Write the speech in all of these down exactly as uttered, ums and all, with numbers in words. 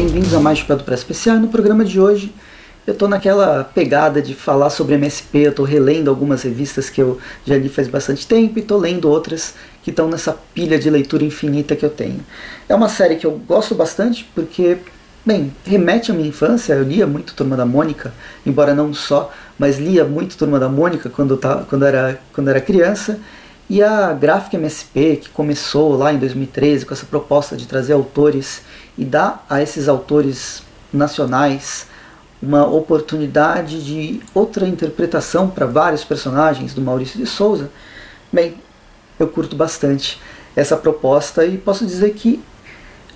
bem-vindos a mais Chapéu do Presto Especial. No programa de hoje eu estou naquela pegada de falar sobre M S P, eu estou relendo algumas revistas que eu já li faz bastante tempo e estou lendo outras que estão nessa pilha de leitura infinita que eu tenho. É uma série que eu gosto bastante porque, bem, remete à minha infância. Eu lia muito Turma da Mônica, embora não só, mas lia muito Turma da Mônica quando, tá, quando, era, quando era criança. E a Gráfica M S P, que começou lá em dois mil e treze com essa proposta de trazer autores e dar a esses autores nacionais uma oportunidade de outra interpretação para vários personagens do Maurício de Sousa, bem, eu curto bastante essa proposta e posso dizer que,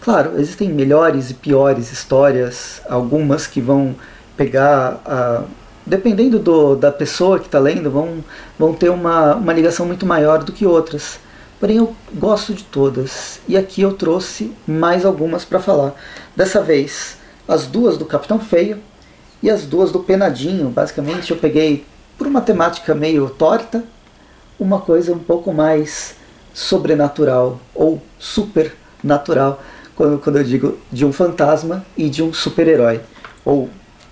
claro, existem melhores e piores histórias, algumas que vão pegar a... dependendo do, da pessoa que está lendo, vão, vão ter uma, uma ligação muito maior do que outras. Porém, eu gosto de todas. E aqui eu trouxe mais algumas para falar. Dessa vez, as duas do Capitão Feio e as duas do Penadinho. Basicamente, eu peguei, por uma temática meio torta, uma coisa um pouco mais sobrenatural ou supernatural, quando, quando eu digo de um fantasma e de um super-herói ou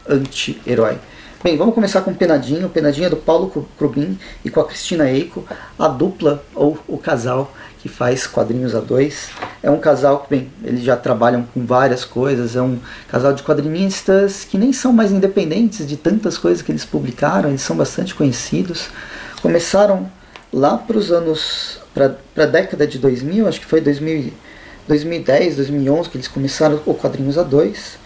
anti-herói. Bem, vamos começar com o Penadinho. O Penadinho é do Paulo Crumbim e com a Cristina Eiko, a dupla ou o casal que faz quadrinhos a dois. É um casal que, bem, eles já trabalham com várias coisas, é um casal de quadrinistas que nem são mais independentes de tantas coisas que eles publicaram, eles são bastante conhecidos. Começaram lá para os anos, para a década de dois mil, acho que foi dois mil, dois mil e dez, dois mil e onze, que eles começaram o quadrinhos a dois,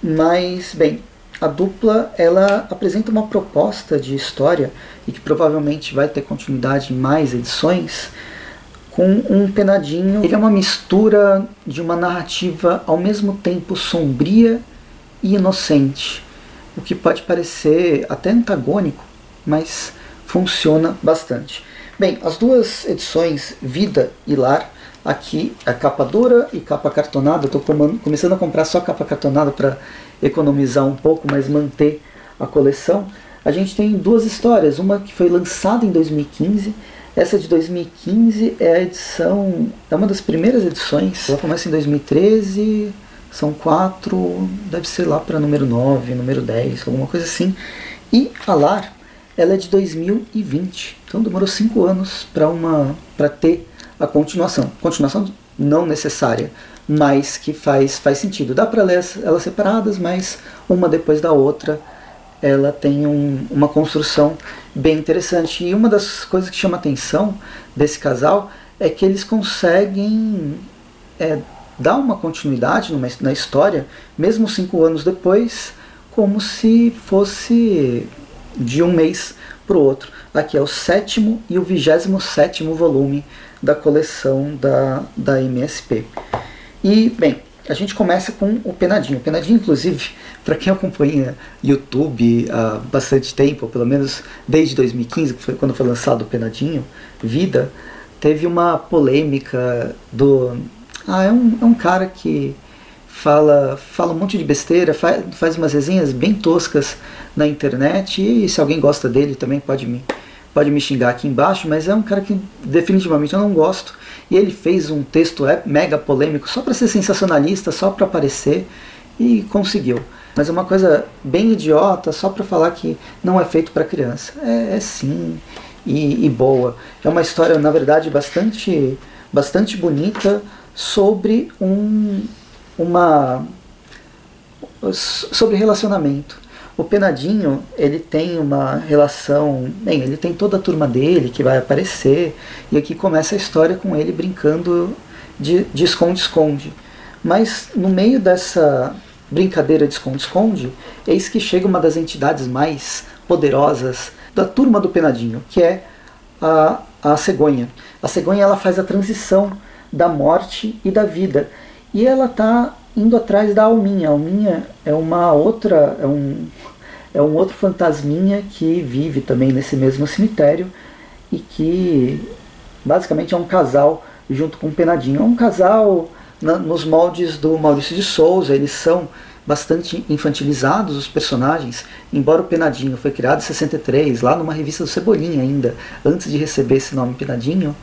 mas, bem... A dupla, ela apresenta uma proposta de história, e que provavelmente vai ter continuidade em mais edições, com um Penadinho. Ele é uma mistura de uma narrativa ao mesmo tempo sombria e inocente, o que pode parecer até antagônico, mas funciona bastante. Bem, as duas edições, Vida e Lar, aqui a capa dura e capa cartonada. Estou começando a comprar só capa cartonada para economizar um pouco, mas manter a coleção. A gente tem duas histórias, uma que foi lançada em dois mil e quinze. Essa de dois mil e quinze é a edição, é uma das primeiras edições. Ela começa em dois mil e treze, são quatro, deve ser lá para número nove, número dez, alguma coisa assim. E a Lar, ela é de dois mil e vinte, então demorou cinco anos para uma, para ter a continuação. Continuação não necessária, mas que faz, faz sentido. Dá para ler elas separadas, mas uma depois da outra ela tem um, uma construção bem interessante. E uma das coisas que chama a atenção desse casal é que eles conseguem é, dar uma continuidade numa, na história, mesmo cinco anos depois, como se fosse de um mês para o outro. Aqui é o sétimo e o vigésimo sétimo volume da coleção da, da M S P. E, bem, a gente começa com o Penadinho. O Penadinho, inclusive, para quem acompanha YouTube há bastante tempo, pelo menos desde dois mil e quinze, que foi quando foi lançado o Penadinho, Vida, teve uma polêmica do... Ah, é um, é um cara que fala, fala um monte de besteira, faz, faz umas resenhas bem toscas na internet, e se alguém gosta dele também pode me... pode me xingar aqui embaixo, mas é um cara que definitivamente eu não gosto. E ele fez um texto mega polêmico só para ser sensacionalista, só para aparecer, e conseguiu. Mas é uma coisa bem idiota, só para falar que não é feito para criança. É, é sim, e, e boa. É uma história, na verdade, bastante, bastante bonita sobre um, uma, sobre relacionamento. O Penadinho, ele tem uma relação... Bem, ele tem toda a turma dele que vai aparecer. E aqui começa a história com ele brincando de esconde-esconde. Mas no meio dessa brincadeira de esconde-esconde, eis que chega uma das entidades mais poderosas da turma do Penadinho, que é a, a Cegonha. A Cegonha, ela faz a transição da morte e da vida. E ela está... indo atrás da Alminha. A Alminha é uma outra, é um, é um outro fantasminha que vive também nesse mesmo cemitério e que basicamente é um casal junto com o Penadinho. É um casal na, nos moldes do Maurício de Sousa. Eles são bastante infantilizados, os personagens, embora o Penadinho foi criado em sessenta e três, lá numa revista do Cebolinha ainda, antes de receber esse nome Penadinho,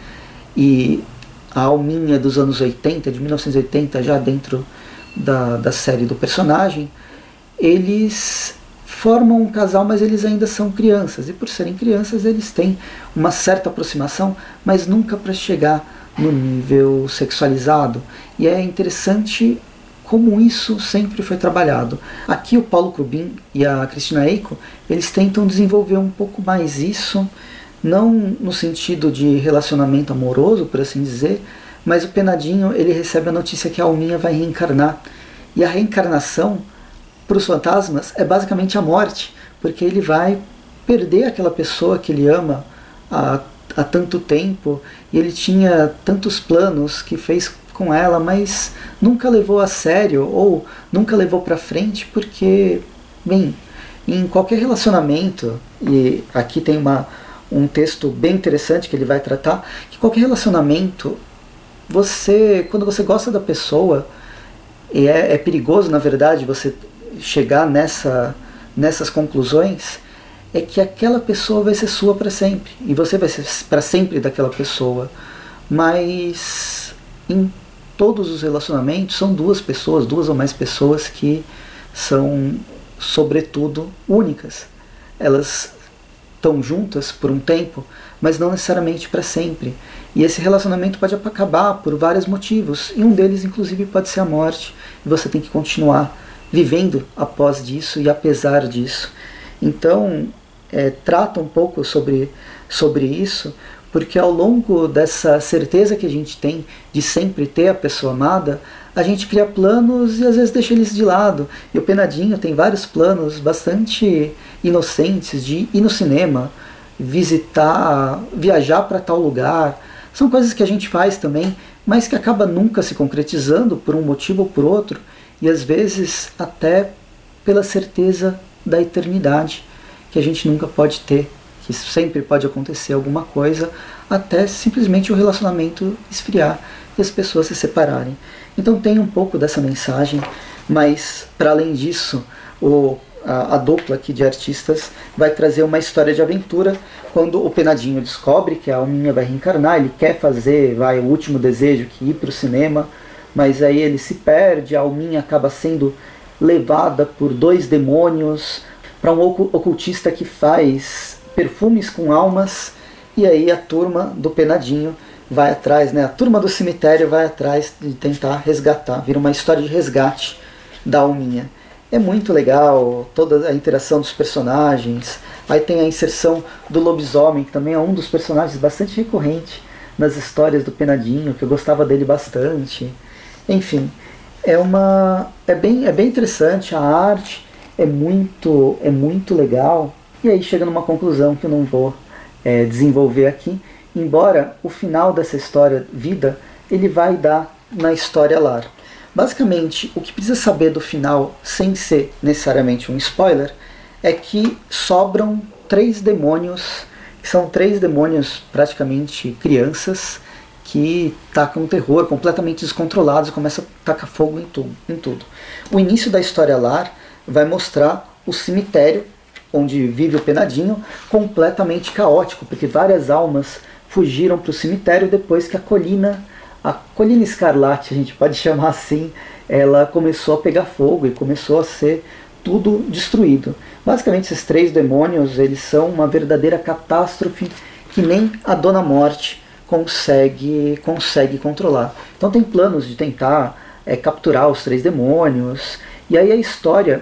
e a Alminha dos anos oitenta, de mil novecentos e oitenta, já dentro da, da série do personagem, eles formam um casal, mas eles ainda são crianças. E por serem crianças, eles têm uma certa aproximação, mas nunca para chegar no nível sexualizado. E é interessante como isso sempre foi trabalhado. Aqui o Paulo Crumbim e a Cristina Eiko, eles tentam desenvolver um pouco mais isso, não no sentido de relacionamento amoroso, por assim dizer, mas o Penadinho, ele recebe a notícia que a Alminha vai reencarnar. E a reencarnação, para os fantasmas, é basicamente a morte, porque ele vai perder aquela pessoa que ele ama há, há tanto tempo, e ele tinha tantos planos que fez com ela, mas nunca levou a sério, ou nunca levou para frente, porque, bem, em qualquer relacionamento, e aqui tem uma, um texto bem interessante que ele vai tratar, que qualquer relacionamento, você, quando você gosta da pessoa, e é, é perigoso, na verdade, você chegar nessa, nessas conclusões, é que aquela pessoa vai ser sua para sempre, e você vai ser para sempre daquela pessoa, mas em todos os relacionamentos são duas pessoas, duas ou mais pessoas que são, sobretudo, únicas. Elas estão juntas por um tempo, mas não necessariamente para sempre. E esse relacionamento pode acabar por vários motivos, e um deles, inclusive, pode ser a morte, e você tem que continuar vivendo após disso e apesar disso. Então, é, trata um pouco sobre, sobre isso, porque ao longo dessa certeza que a gente tem de sempre ter a pessoa amada, a gente cria planos e às vezes deixa eles de lado. E o Penadinho tem vários planos bastante inocentes de ir no cinema, visitar, viajar para tal lugar. São coisas que a gente faz também, mas que acaba nunca se concretizando por um motivo ou por outro, e às vezes até pela certeza da eternidade, que a gente nunca pode ter, que sempre pode acontecer alguma coisa, até simplesmente o relacionamento esfriar e as pessoas se separarem. Então tem um pouco dessa mensagem, mas para além disso, o, a, a dupla aqui de artistas vai trazer uma história de aventura, quando o Penadinho descobre que a Alminha vai reencarnar, ele quer fazer, vai, o último desejo, que ir para o cinema, mas aí ele se perde, a Alminha acaba sendo levada por dois demônios para um ocultista que faz perfumes com almas, e aí a turma do Penadinho vai atrás, né? A turma do cemitério vai atrás de tentar resgatar, vira uma história de resgate da Alminha. É muito legal toda a interação dos personagens, aí tem a inserção do Lobisomem, que também é um dos personagens bastante recorrente nas histórias do Penadinho, que eu gostava dele bastante. Enfim, é uma é bem é bem interessante, a arte é muito é muito legal, e aí chega numa conclusão que eu não vou é, desenvolver aqui, embora o final dessa história vida ele vai dar na história lar. Basicamente, o que precisa saber do final, sem ser necessariamente um spoiler, é que sobram três demônios, que são três demônios praticamente crianças, que tacam terror, completamente descontrolados, e começa a tacar fogo em tudo, em tudo. O início da história lar vai mostrar o cemitério, onde vive o Penadinho, completamente caótico, porque várias almas fugiram para o cemitério depois que a colina, a Colina Escarlate, a gente pode chamar assim, ela começou a pegar fogo e começou a ser tudo destruído. Basicamente, esses três demônios, eles são uma verdadeira catástrofe que nem a Dona Morte consegue, consegue controlar. Então tem planos de tentar é, capturar os três demônios, e aí a história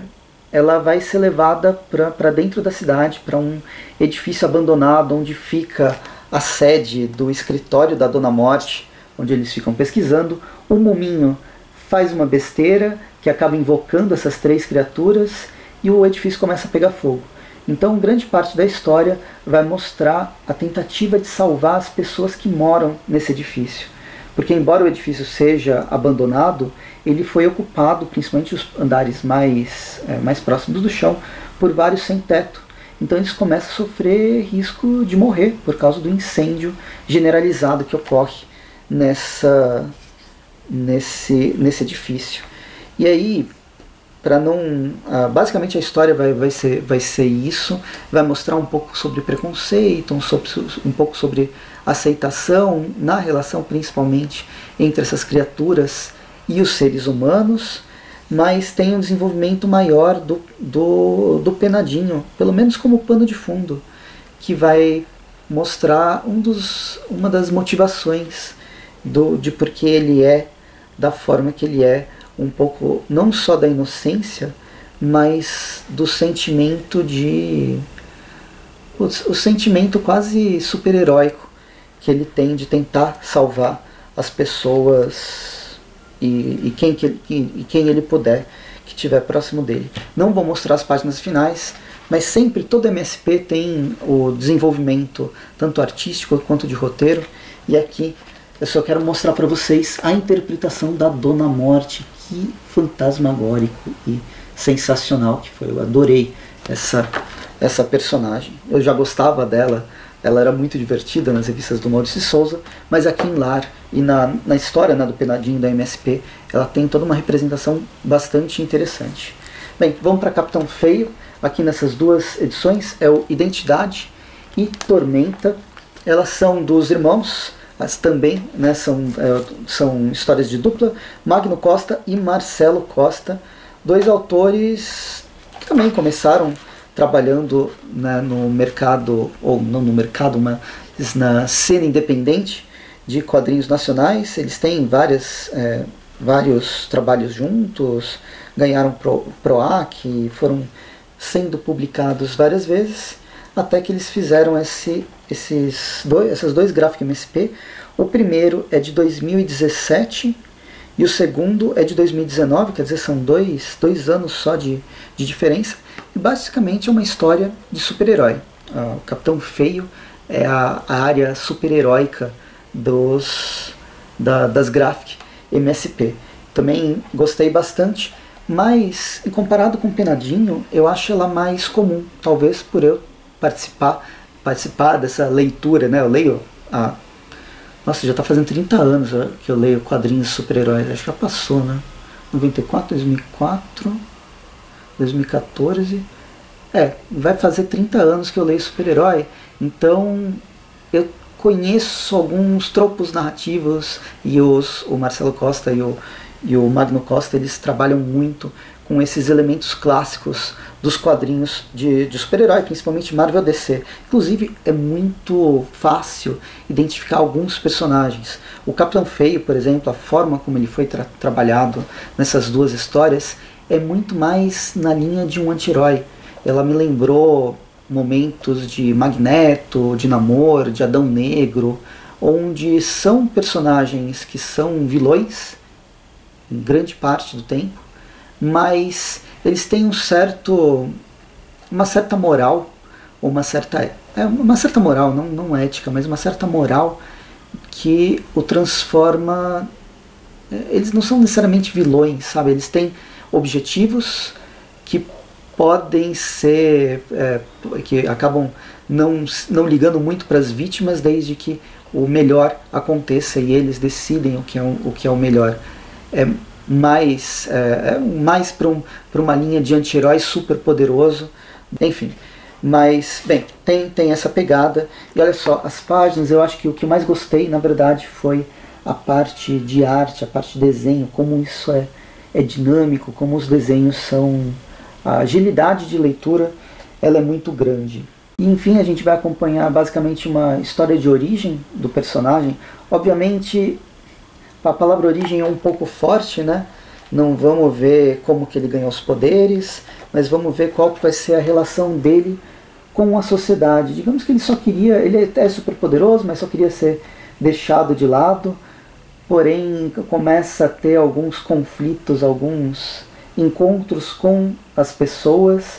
ela vai ser levada para dentro da cidade, para um edifício abandonado, onde fica a sede do escritório da Dona Morte, onde eles ficam pesquisando. O Muminho faz uma besteira, que acaba invocando essas três criaturas, e o edifício começa a pegar fogo. Então, grande parte da história vai mostrar a tentativa de salvar as pessoas que moram nesse edifício. Porque, embora o edifício seja abandonado, ele foi ocupado, principalmente os andares mais, é, mais próximos do chão, por vários sem-teto. Então eles começam a sofrer risco de morrer por causa do incêndio generalizado que ocorre nessa, nesse, nesse edifício. E aí, para não, basicamente a história vai, vai, ser, vai ser isso, vai mostrar um pouco sobre preconceito, um, sobre, um pouco sobre aceitação, na relação principalmente entre essas criaturas e os seres humanos, mas tem um desenvolvimento maior do, do, do Penadinho, pelo menos como pano de fundo, que vai mostrar um dos, uma das motivações do, de por que ele é da forma que ele é, um pouco não só da inocência, mas do sentimento de... o, o sentimento quase super-heróico que ele tem de tentar salvar as pessoas e, e, quem, que, e, e quem ele puder que estiver próximo dele. Não vou mostrar as páginas finais, mas sempre todo M S P tem o desenvolvimento tanto artístico quanto de roteiro, e aqui eu só quero mostrar para vocês a interpretação da Dona Morte, que fantasmagórico e sensacional que foi. Eu adorei essa, essa personagem, eu já gostava dela. Ela era muito divertida nas revistas do Maurício de Sousa, mas aqui em Lar e na, na história, né, do Penadinho da M S P, ela tem toda uma representação bastante interessante. Bem, vamos para Capitão Feio. Aqui nessas duas edições é o Identidade e Tormenta. Elas são dos irmãos, as também, né, são, é, são histórias de dupla, Magno Costa e Marcelo Costa, dois autores que também começaram trabalhando, né, no mercado, ou não no mercado, mas na cena independente de quadrinhos nacionais. Eles têm várias, é, vários trabalhos juntos, ganharam pro, PROAC, foram sendo publicados várias vezes, até que eles fizeram esse, esses dois, essas dois Gráfica M S P. O primeiro é de dois mil e dezessete e o segundo é de dois mil e dezenove, quer dizer, são dois, dois anos só de, de diferença. E basicamente é uma história de super-herói. O Capitão Feio é a, a área super-heróica dos, da, das Graphic M S P. Também gostei bastante, mas comparado com o Penadinho, eu acho ela mais comum, talvez por eu participar, participar dessa leitura, né? Eu leio a... Nossa, já está fazendo trinta anos que eu leio quadrinhos de super-heróis, acho que já passou, né? noventa e quatro, dois mil e quatro, dois mil e quatorze, é, vai fazer trinta anos que eu leio super-herói, então eu conheço alguns tropos narrativos, e os, o Marcelo Costa e o, e o Magno Costa, eles trabalham muito com esses elementos clássicos dos quadrinhos de, de super-herói, principalmente Marvel, D C. Inclusive, é muito fácil identificar alguns personagens. O Capitão Feio, por exemplo, a forma como ele foi tra trabalhado nessas duas histórias, é muito mais na linha de um anti-herói. Ela me lembrou momentos de Magneto, de Namor, de Adão Negro, onde são personagens que são vilões, em grande parte do tempo, mas eles têm um certo, uma certa moral, uma certa, é uma certa moral, não, não ética, mas uma certa moral que o transforma. Eles não são necessariamente vilões, sabe? Eles têm objetivos que podem ser, é, que acabam não, não ligando muito para as vítimas, desde que o melhor aconteça e eles decidem o que é o, o, que é o melhor. É, mais, é, mais para um, uma linha de anti-herói super poderoso, enfim, mas bem, tem, tem essa pegada. E olha só, as páginas, eu acho que o que mais gostei, na verdade, foi a parte de arte, a parte de desenho, como isso é, é dinâmico, como os desenhos são, a agilidade de leitura, ela é muito grande. E, enfim, a gente vai acompanhar basicamente uma história de origem do personagem. Obviamente, a palavra origem é um pouco forte, né? Não vamos ver como que ele ganhou os poderes, mas vamos ver qual que vai ser a relação dele com a sociedade. Digamos que ele só queria, ele é super poderoso, mas só queria ser deixado de lado, porém começa a ter alguns conflitos, alguns encontros com as pessoas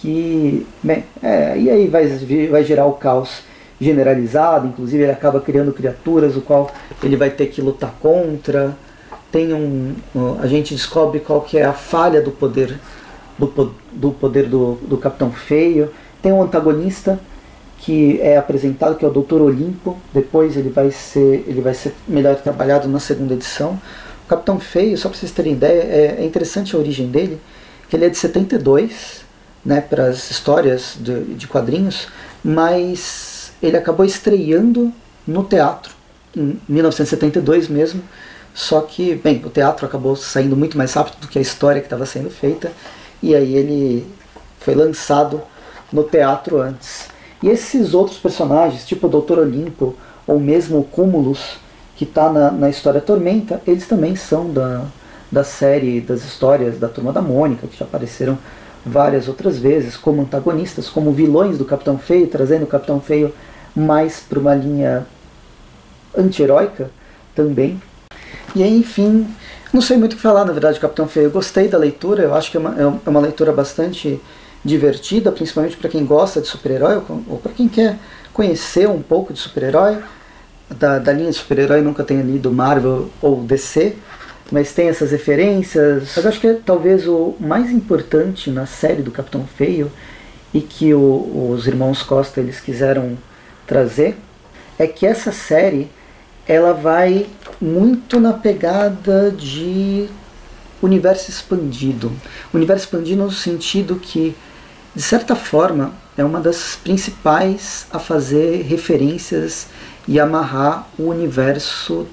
que... Bem, é, e aí vai, vai gerar o caos generalizado. Inclusive ele acaba criando criaturas, o qual ele vai ter que lutar contra. Tem um, a gente descobre qual que é a falha do poder do, do poder do, do Capitão Feio. Tem um antagonista que é apresentado, que é o doutor Olimpo. Depois ele vai ser ele vai ser melhor trabalhado na segunda edição. O Capitão Feio, só para vocês terem ideia, é, é interessante a origem dele, que ele é de setenta e dois, né, para as histórias de, de quadrinhos, mas ele acabou estreando no teatro, em mil novecentos e setenta e dois mesmo, Só que, bem, o teatro acabou saindo muito mais rápido do que a história que estava sendo feita, e aí ele foi lançado no teatro antes. E esses outros personagens, tipo o doutor Olimpo, ou mesmo o Cúmulus, que está na, na história Tormenta, eles também são da, da série, das histórias da Turma da Mônica, que já apareceram várias outras vezes, como antagonistas, como vilões do Capitão Feio, trazendo o Capitão Feio mais para uma linha anti-heróica também. E aí, enfim, não sei muito o que falar, na verdade, do Capitão Feio. Eu gostei da leitura, eu acho que é uma, é uma leitura bastante divertida, principalmente para quem gosta de super-herói, ou para quem quer conhecer um pouco de super-herói. Da, da linha de super-herói nunca tenho lido Marvel ou D C, mas tem essas referências. Mas eu acho que talvez o mais importante na série do Capitão Feio, e que o, os irmãos Costa eles quiseram trazer, é que essa série ela vai muito na pegada de universo expandido. Universo expandido no sentido que, de certa forma, é uma das principais a fazer referências e amarrar o universo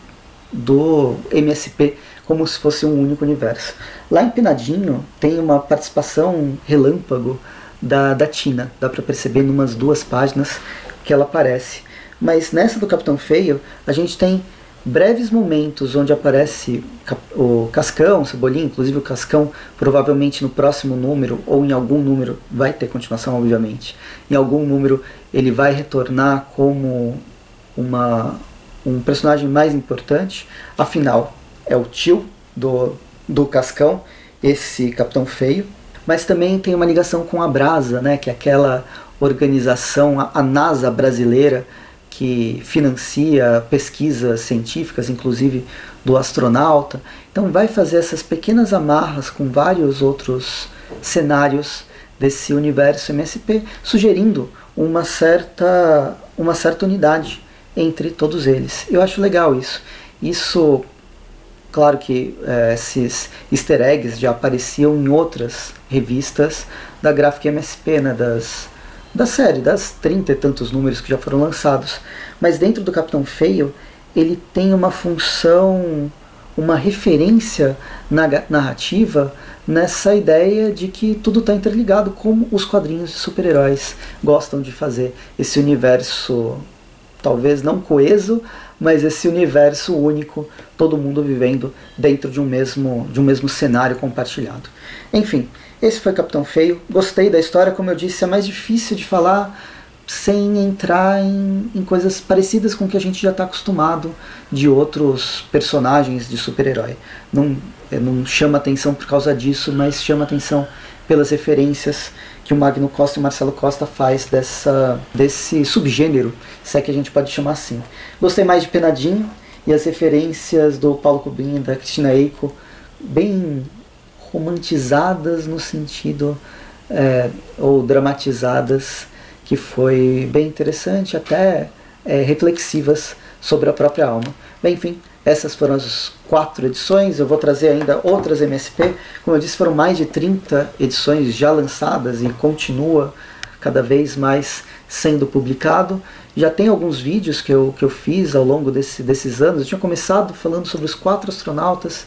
do M S P como se fosse um único universo. Lá em Penadinho tem uma participação relâmpago da, da Tina, dá para perceber em umas duas páginas que ela aparece. Mas nessa do Capitão Feio, a gente tem breves momentos onde aparece o Cascão, o Cebolinha, inclusive o Cascão provavelmente no próximo número, ou em algum número, vai ter continuação obviamente, em algum número ele vai retornar como uma, um personagem mais importante, afinal é o tio do, do Cascão, esse Capitão Feio, mas também tem uma ligação com a Brasa, né, que é aquela organização, a, a NASA brasileira, que financia pesquisas científicas, inclusive do astronauta. Então vai fazer essas pequenas amarras com vários outros cenários desse universo M S P, sugerindo uma certa, uma certa unidade entre todos eles. Eu acho legal isso. Isso, claro que é, esses easter eggs já apareciam em outras revistas da Gráfica M S P, né, das... da série, das trinta e tantos números que já foram lançados. Mas dentro do Capitão Feio, ele tem uma função, uma referência na narrativa nessa ideia de que tudo está interligado, como os quadrinhos de super-heróis gostam de fazer. Esse universo, talvez não coeso, mas esse universo único, todo mundo vivendo dentro de um mesmo, de um mesmo cenário compartilhado. Enfim, esse foi Capitão Feio. Gostei da história, como eu disse, é mais difícil de falar sem entrar em, em coisas parecidas com o que a gente já está acostumado de outros personagens de super-herói. Não, não chama atenção por causa disso, mas chama atenção pelas referências que o Magno Costa e o Marcelo Costa faz dessa, desse subgênero, se é que a gente pode chamar assim. Gostei mais de Penadinho e as referências do Paulo Crumbim e da Cristina Eiko, bem romantizadas no sentido, é, ou dramatizadas, que foi bem interessante, até é, reflexivas sobre a própria alma. Bem, enfim, essas foram as quatro edições, eu vou trazer ainda outras M S P, como eu disse, foram mais de trinta edições já lançadas e continua cada vez mais sendo publicado. Já tem alguns vídeos que eu, que eu fiz ao longo desse, desses anos. Eu tinha começado falando sobre os quatro astronautas,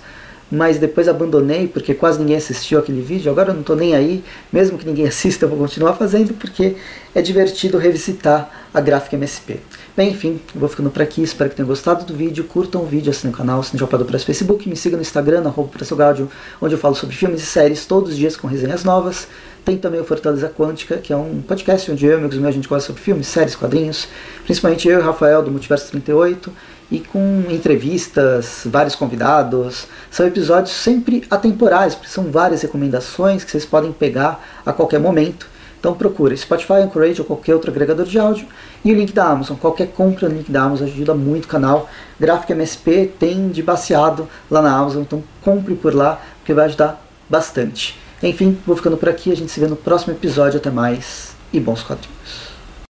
mas depois abandonei porque quase ninguém assistiu aquele vídeo. Agora eu não estou nem aí, mesmo que ninguém assista eu vou continuar fazendo porque é divertido revisitar a Gráfica M S P. Bem, enfim, eu vou ficando por aqui, espero que tenham gostado do vídeo, curtam o vídeo, assinem o canal, assinem o Chapéu do Presto Facebook, me sigam no Instagram, arroba Presto Gaudio, onde eu falo sobre filmes e séries todos os dias com resenhas novas. Tem também o Fortaleza Quântica, que é um podcast onde eu e amigos meus a gente gosta sobre filmes, séries, quadrinhos, principalmente eu e o Rafael do Multiverso trinta e oito, e com entrevistas, vários convidados. São episódios sempre atemporais, porque são várias recomendações que vocês podem pegar a qualquer momento. Então procura Spotify, Anchorage ou qualquer outro agregador de áudio, e o link da Amazon. Qualquer compra no link da Amazon ajuda muito o canal. Gráfica M S P tem de baseado lá na Amazon, então compre por lá, porque vai ajudar bastante. Enfim, vou ficando por aqui, a gente se vê no próximo episódio, até mais e bons quadrinhos.